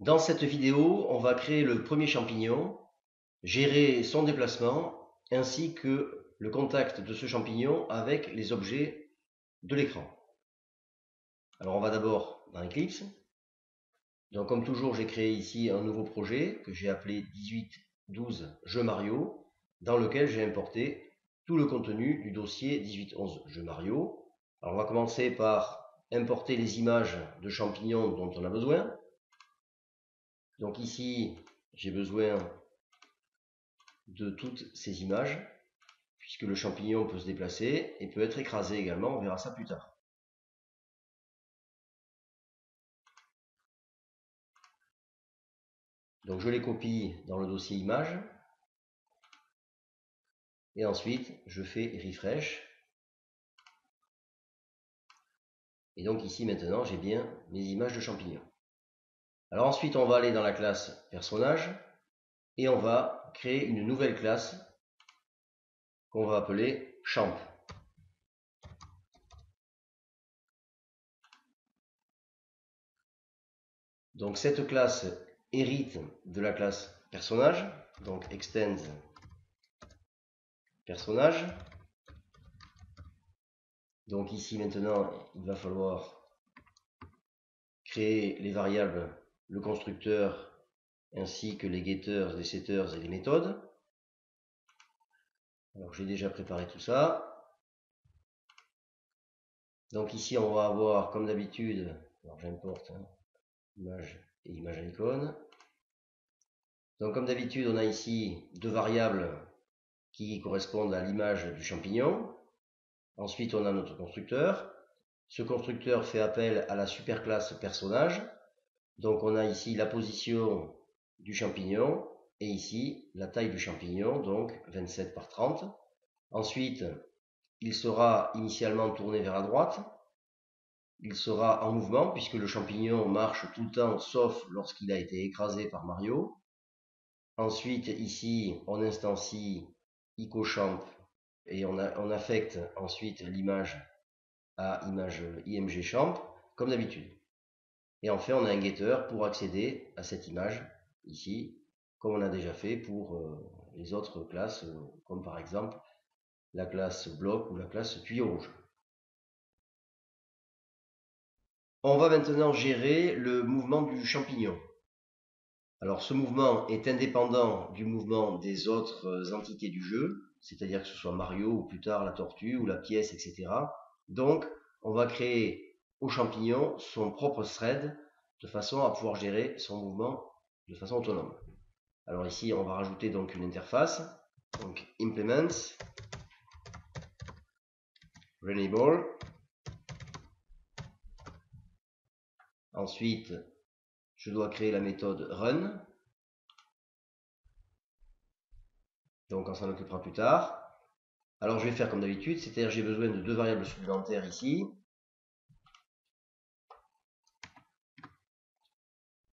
Dans cette vidéo, on va créer le premier champignon, gérer son déplacement, ainsi que le contact de ce champignon avec les objets de l'écran. Alors on va d'abord dans Eclipse. Donc comme toujours, j'ai créé ici un nouveau projet que j'ai appelé 1812 Jeux Mario, dans lequel j'ai importé tout le contenu du dossier 1811 Jeux Mario. Alors on va commencer par importer les images de champignons dont on a besoin. Donc ici, j'ai besoin de toutes ces images, puisque le champignon peut se déplacer et peut être écrasé également, on verra ça plus tard. Donc je les copie dans le dossier images, et ensuite je fais refresh. Et donc ici maintenant j'ai bien mes images de champignons. Alors ensuite on va aller dans la classe Personnage, et on va créer une nouvelle classe qu'on va appeler Champ. Donc cette classe hérite de la classe Personnage, donc Extends Personnage. Donc ici maintenant il va falloir créer les variables, le constructeur ainsi que les getters, les setters et les méthodes. Alors j'ai déjà préparé tout ça. Donc ici on va avoir comme d'habitude, alors j'importe image et image à l'icône. Donc comme d'habitude on a ici deux variables qui correspondent à l'image du champignon. Ensuite on a notre constructeur. Ce constructeur fait appel à la superclasse personnage. Donc on a ici la position du champignon et ici la taille du champignon, donc 27 par 30. Ensuite, il sera initialement tourné vers la droite. Il sera en mouvement puisque le champignon marche tout le temps sauf lorsqu'il a été écrasé par Mario. Ensuite, ici, on instancie IcoChamp et on affecte ensuite l'image à image IMG Champ comme d'habitude. Et enfin, on a un getter pour accéder à cette image ici, comme on a déjà fait pour les autres classes, comme par exemple la classe bloc ou la classe tuyau rouge. On va maintenant gérer le mouvement du champignon. Alors ce mouvement est indépendant du mouvement des autres entités du jeu, c'est-à-dire que ce soit Mario ou plus tard la tortue ou la pièce, etc. Donc on va créer au champignon son propre thread de façon à pouvoir gérer son mouvement de façon autonome. Alors ici on va rajouter donc une interface, donc implements Runnable. Ensuite je dois créer la méthode run, donc on s'en occupera plus tard. Alors je vais faire comme d'habitude, c'est-à-dire j'ai besoin de deux variables supplémentaires ici.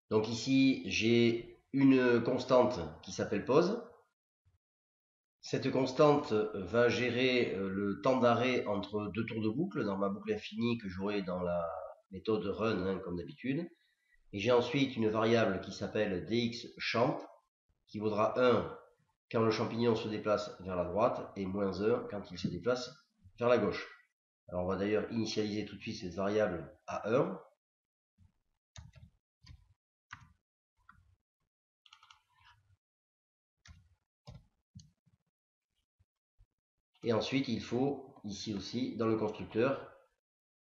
Donc ici, j'ai une constante qui s'appelle pause. Cette constante va gérer le temps d'arrêt entre deux tours de boucle dans ma boucle infinie que j'aurai dans la méthode run, hein, comme d'habitude. Et j'ai ensuite une variable qui s'appelle dxChamp qui vaudra 1 quand le champignon se déplace vers la droite et moins 1 quand il se déplace vers la gauche. Alors on va d'ailleurs initialiser tout de suite cette variable à 1. Et ensuite, il faut, ici aussi, dans le constructeur,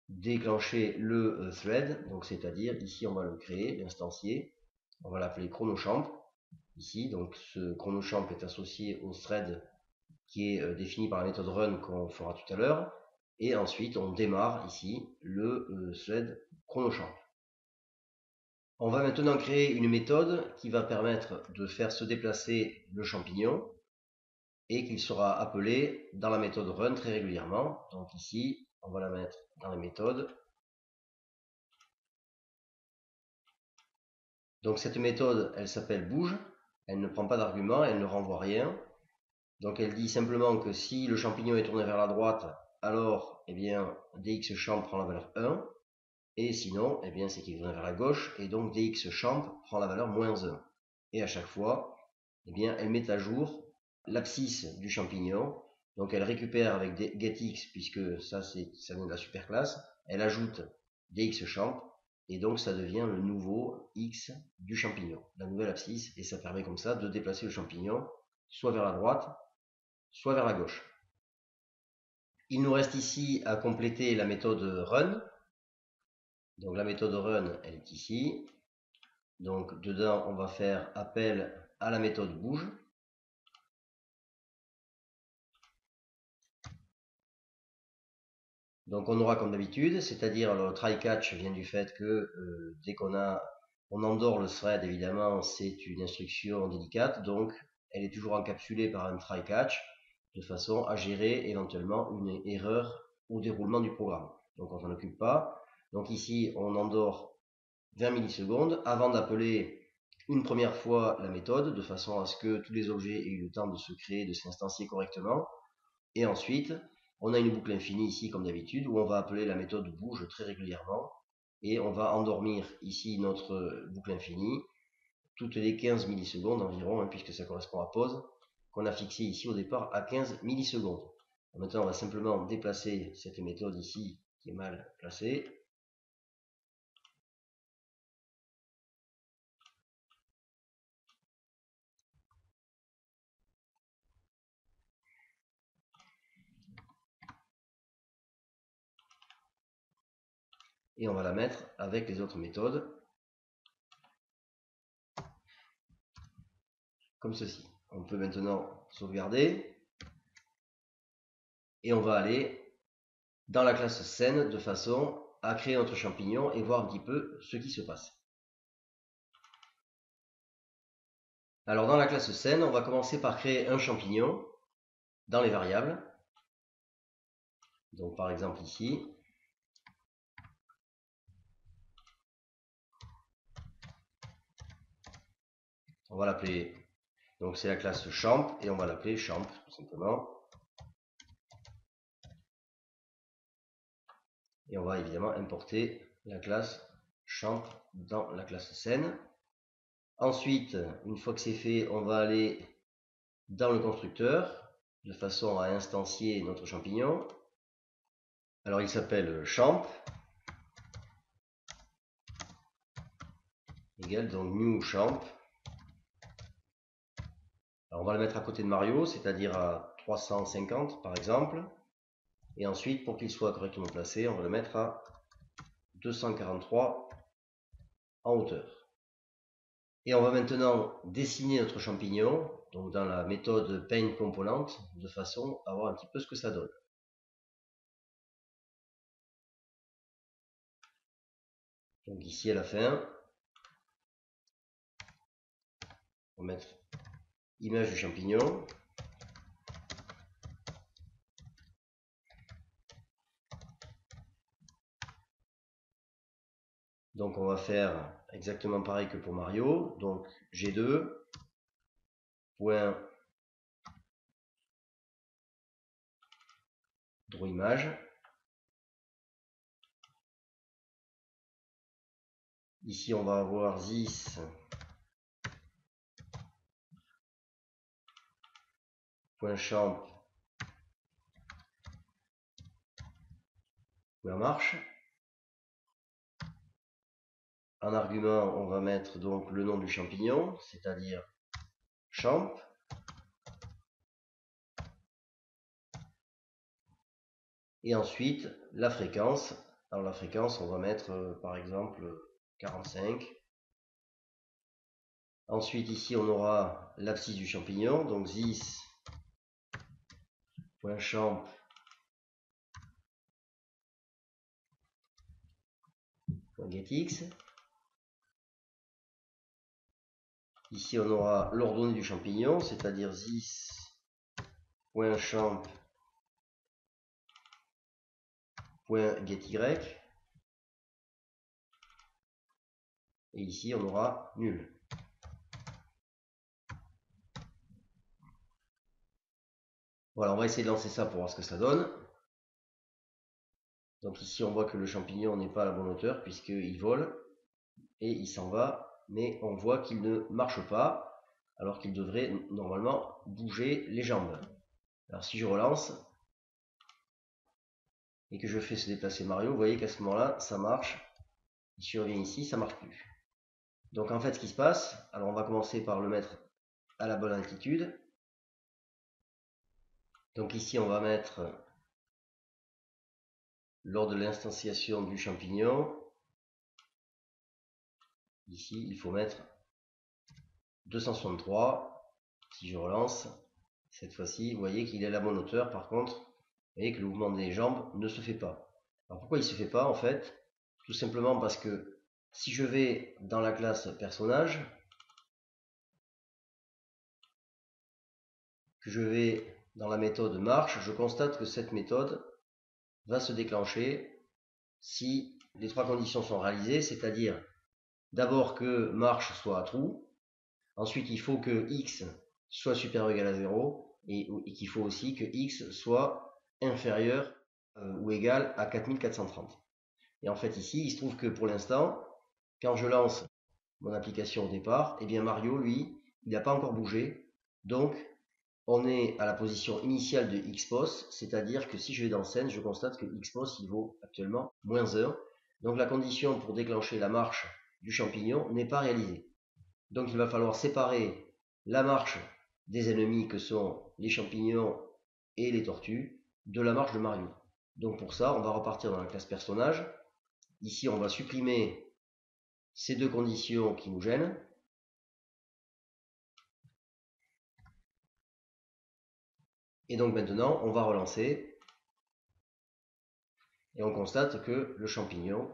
déclencher le thread. Donc, c'est-à-dire, ici, on va le créer, l'instancier. On va l'appeler ChronoChamp. Ici, donc, ce ChronoChamp est associé au thread qui est défini par la méthode run qu'on fera tout à l'heure. Et ensuite, on démarre ici le thread ChronoChamp. On va maintenant créer une méthode qui va permettre de faire se déplacer le champignon, et qu'il sera appelé dans la méthode run très régulièrement. Donc ici, on va la mettre dans les méthodes. Donc cette méthode, elle s'appelle bouge, elle ne prend pas d'argument, elle ne renvoie rien. Donc elle dit simplement que si le champignon est tourné vers la droite, alors eh bien dxchamp prend la valeur 1. Et sinon, eh bien, c'est qu'il vient vers la gauche, et donc DXChamp prend la valeur -1. Et à chaque fois, eh bien, elle met à jour l'abscisse du champignon. Donc elle récupère avec GetX, puisque ça vient de la superclasse, elle ajoute DXChamp, et donc ça devient le nouveau X du champignon, la nouvelle abscisse, et ça permet comme ça de déplacer le champignon soit vers la droite, soit vers la gauche. Il nous reste ici à compléter la méthode run. Donc la méthode run, elle est ici. Donc dedans, on va faire appel à la méthode bouge. Donc on aura comme d'habitude, c'est-à-dire le try-catch vient du fait que dès qu'on endort le thread, évidemment, c'est une instruction délicate, donc elle est toujours encapsulée par un try-catch, de façon à gérer éventuellement une erreur au déroulement du programme. Donc on s'en occupe pas. Donc ici, on endort 20 millisecondes avant d'appeler une première fois la méthode, de façon à ce que tous les objets aient eu le temps de se créer, de s'instancier correctement. Et ensuite, on a une boucle infinie ici, comme d'habitude, où on va appeler la méthode bouge très régulièrement, et on va endormir ici notre boucle infinie, toutes les 15 millisecondes environ, hein, puisque ça correspond à pause, qu'on a fixé ici au départ à 15 millisecondes. Maintenant, on va simplement déplacer cette méthode ici, qui est mal placée. Et on va la mettre avec les autres méthodes, comme ceci. On peut maintenant sauvegarder, et on va aller dans la classe scène de façon à créer notre champignon et voir un petit peu ce qui se passe. Alors dans la classe scène, on va commencer par créer un champignon dans les variables. Donc par exemple ici, on va l'appeler, donc c'est la classe champ, et on va l'appeler champ tout simplement. Et on va évidemment importer la classe champ dans la classe scène. Ensuite, une fois que c'est fait, on va aller dans le constructeur de façon à instancier notre champignon. Alors il s'appelle champ égale donc new champ. Alors on va le mettre à côté de Mario, c'est-à-dire à 350 par exemple. Et ensuite, pour qu'il soit correctement placé, on va le mettre à 243 en hauteur. Et on va maintenant dessiner notre champignon, donc dans la méthode Paint Component, de façon à voir un petit peu ce que ça donne. Donc ici à la fin, on va mettre image du champignon, donc on va faire exactement pareil que pour Mario, donc G2 point draw image. Ici on va avoir 10 .champ en marche. En argument, on va mettre donc le nom du champignon, c'est-à-dire champ. Et ensuite, la fréquence. Alors la fréquence, on va mettre par exemple 45. Ensuite, ici, on aura l'abscisse du champignon, donc 10. .champ .getX. Ici on aura l'ordonnée du champignon, c'est-à-dire 10.champ .gety. Et ici on aura nul. Voilà, on va essayer de lancer ça pour voir ce que ça donne. Donc ici on voit que le champignon n'est pas à la bonne hauteur puisqu'il vole et il s'en va, mais on voit qu'il ne marche pas alors qu'il devrait normalement bouger les jambes. Alors si je relance et que je fais se déplacer Mario, vous voyez qu'à ce moment-là ça marche. Si je reviens ici, ça marche plus. Donc en fait ce qui se passe, alors on va commencer par le mettre à la bonne altitude. Donc ici on va mettre lors de l'instanciation du champignon, ici il faut mettre 263. Si je relance, cette fois-ci vous voyez qu'il est à la bonne hauteur, par contre vous voyez que le mouvement des jambes ne se fait pas. Alors pourquoi il ne se fait pas en fait? Tout simplement parce que si je vais dans la classe personnage, que je vais dans la méthode marche, je constate que cette méthode va se déclencher si les trois conditions sont réalisées, c'est-à-dire d'abord que marche soit à true, ensuite il faut que x soit supérieur ou égal à 0 et qu'il faut aussi que x soit inférieur ou égal à 4430. Et en fait ici, il se trouve que pour l'instant, quand je lance mon application au départ, eh bien Mario, lui, il n'a pas encore bougé, donc on est à la position initiale de X-Pos, c'est-à-dire que si je vais dans scène, je constate que X-Pos il vaut actuellement -1. Donc la condition pour déclencher la marche du champignon n'est pas réalisée. Donc il va falloir séparer la marche des ennemis que sont les champignons et les tortues de la marche de Mario. Donc pour ça, on va repartir dans la classe personnage. Ici, on va supprimer ces deux conditions qui nous gênent. Et donc maintenant, on va relancer et on constate que le champignon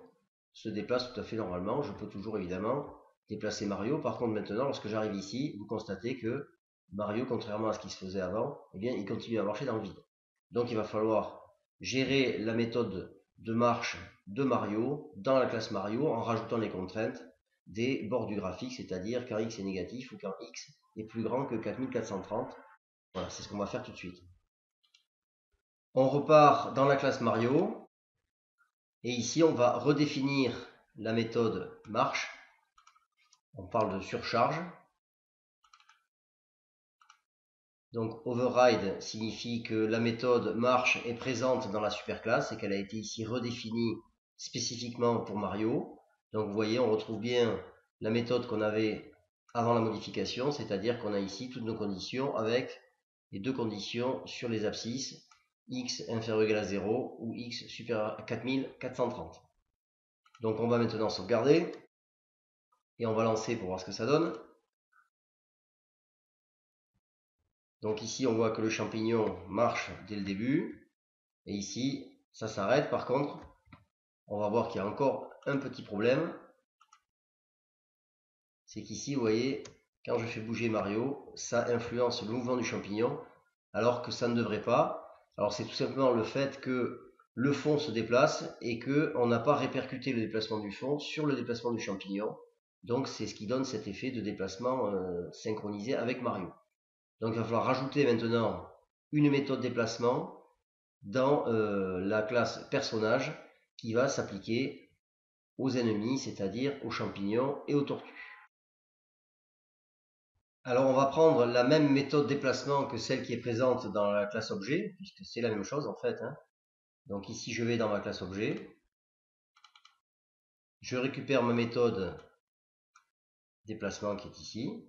se déplace tout à fait normalement. Je peux toujours évidemment déplacer Mario. Par contre maintenant, lorsque j'arrive ici, vous constatez que Mario, contrairement à ce qui se faisait avant, eh bien, il continue à marcher dans le vide. Donc il va falloir gérer la méthode de marche de Mario dans la classe Mario en rajoutant les contraintes des bords du graphique, c'est-à-dire quand x est négatif ou quand x est plus grand que 4430. Voilà, c'est ce qu'on va faire tout de suite. On repart dans la classe Mario. Et ici, on va redéfinir la méthode marche. On parle de surcharge. Donc, override signifie que la méthode marche est présente dans la superclasse et qu'elle a été ici redéfinie spécifiquement pour Mario. Donc, vous voyez, on retrouve bien la méthode qu'on avait avant la modification, c'est-à-dire qu'on a ici toutes nos conditions avec les deux conditions sur les abscisses, x inférieur ou égal à 0 ou x supérieur à 4430. Donc on va maintenant sauvegarder et on va lancer pour voir ce que ça donne. Donc ici on voit que le champignon marche dès le début et ici ça s'arrête. Par contre on va voir qu'il y a encore un petit problème, c'est qu'ici vous voyez, quand je fais bouger Mario, ça influence le mouvement du champignon, alors que ça ne devrait pas. Alors c'est tout simplement le fait que le fond se déplace et qu'on n'a pas répercuté le déplacement du fond sur le déplacement du champignon. Donc c'est ce qui donne cet effet de déplacement synchronisé avec Mario. Donc il va falloir rajouter maintenant une méthode déplacement dans la classe personnage qui va s'appliquer aux ennemis, c'est-à-dire aux champignons et aux tortues. Alors on va prendre la même méthode déplacement que celle qui est présente dans la classe objet, puisque c'est la même chose en fait. Donc ici je vais dans ma classe objet, je récupère ma méthode déplacement qui est ici,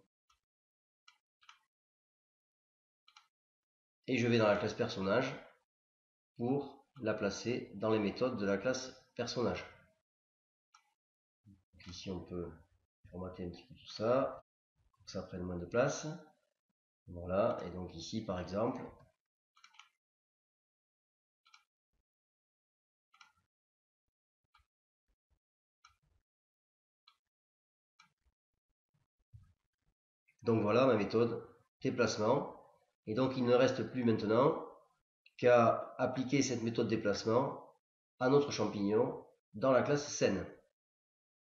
et je vais dans la classe personnage pour la placer dans les méthodes de la classe personnage. Donc ici on peut formater un petit peu tout ça. Ça prenne moins de place, voilà. Et donc ici par exemple donc voilà ma méthode déplacement. Et donc il ne reste plus maintenant qu'à appliquer cette méthode déplacement à notre champignon dans la classe scène.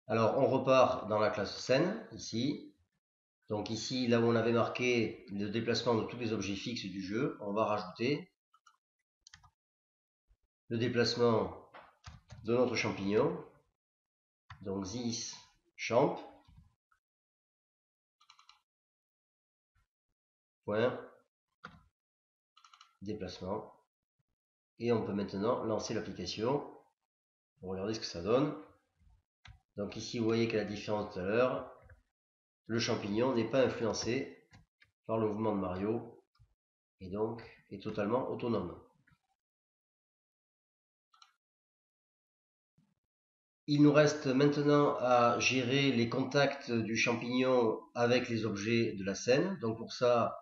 Alors on repart dans la classe scène ici. Donc ici, là où on avait marqué le déplacement de tous les objets fixes du jeu, on va rajouter le déplacement de notre champignon. Donc this champ. Point. Déplacement. Et on peut maintenant lancer l'application pour regarder ce que ça donne. Donc ici vous voyez qu'à la différence de tout à l'heure, le champignon n'est pas influencé par le mouvement de Mario et donc est totalement autonome. Il nous reste maintenant à gérer les contacts du champignon avec les objets de la scène. Donc pour ça,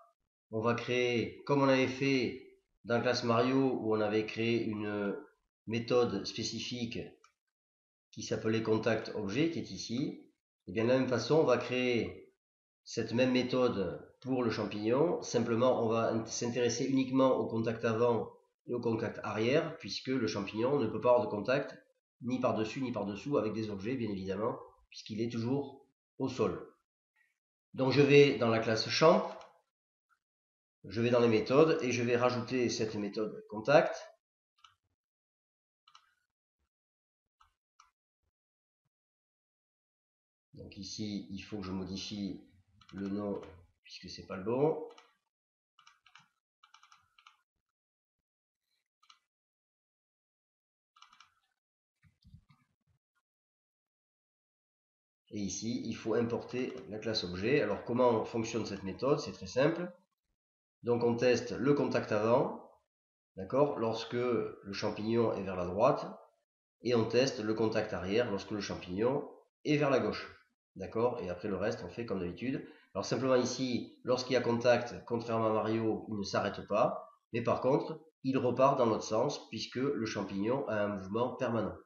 on va créer, comme on avait fait dans la classe Mario, où on avait créé une méthode spécifique qui s'appelait contact objet, qui est ici. Et bien de la même façon, on va créer cette même méthode pour le champignon. Simplement, on va s'intéresser uniquement au contact avant et au contact arrière, puisque le champignon ne peut pas avoir de contact ni par-dessus ni par-dessous avec des objets, bien évidemment, puisqu'il est toujours au sol. Donc je vais dans la classe champ, je vais dans les méthodes et je vais rajouter cette méthode contact. Donc ici, il faut que je modifie le nom puisque c'est pas le bon. Et ici, il faut importer la classe objet. Alors comment fonctionne cette méthode? C'est très simple. Donc on teste le contact avant, d'accord, lorsque le champignon est vers la droite, et on teste le contact arrière lorsque le champignon est vers la gauche, d'accord, et après le reste on fait comme d'habitude. Alors simplement ici, lorsqu'il y a contact, contrairement à Mario, il ne s'arrête pas, mais par contre, il repart dans l'autre sens puisque le champignon a un mouvement permanent.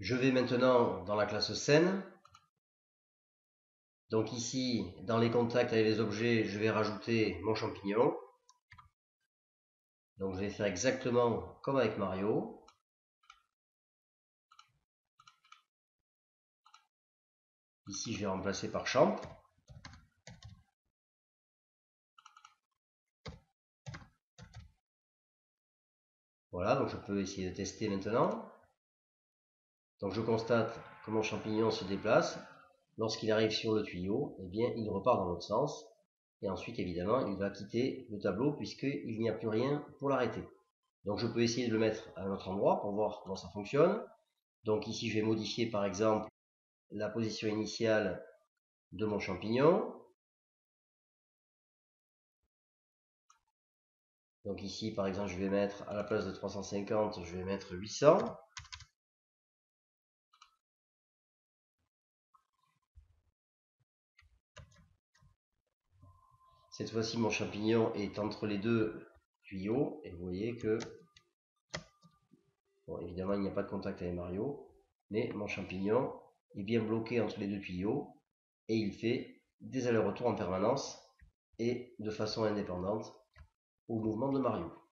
Je vais maintenant dans la classe scène. Donc ici, dans les contacts avec les objets, je vais rajouter mon champignon. Donc je vais faire exactement comme avec Mario. Ici, je vais remplacer par champ. Voilà, donc je peux essayer de tester maintenant. Donc je constate que mon champignon se déplace. Lorsqu'il arrive sur le tuyau, eh bien, il repart dans l'autre sens. Et ensuite, évidemment, il va quitter le tableau puisqu'il n'y a plus rien pour l'arrêter. Donc, je peux essayer de le mettre à un autre endroit pour voir comment ça fonctionne. Donc ici, je vais modifier, par exemple, la position initiale de mon champignon. Donc ici, par exemple, je vais mettre, à la place de 350, je vais mettre 800. Cette fois-ci, mon champignon est entre les deux tuyaux et vous voyez que, bon, évidemment, il n'y a pas de contact avec Mario, mais mon champignon est bien bloqué entre les deux tuyaux et il fait des allers-retours en permanence et de façon indépendante au mouvement de Mario.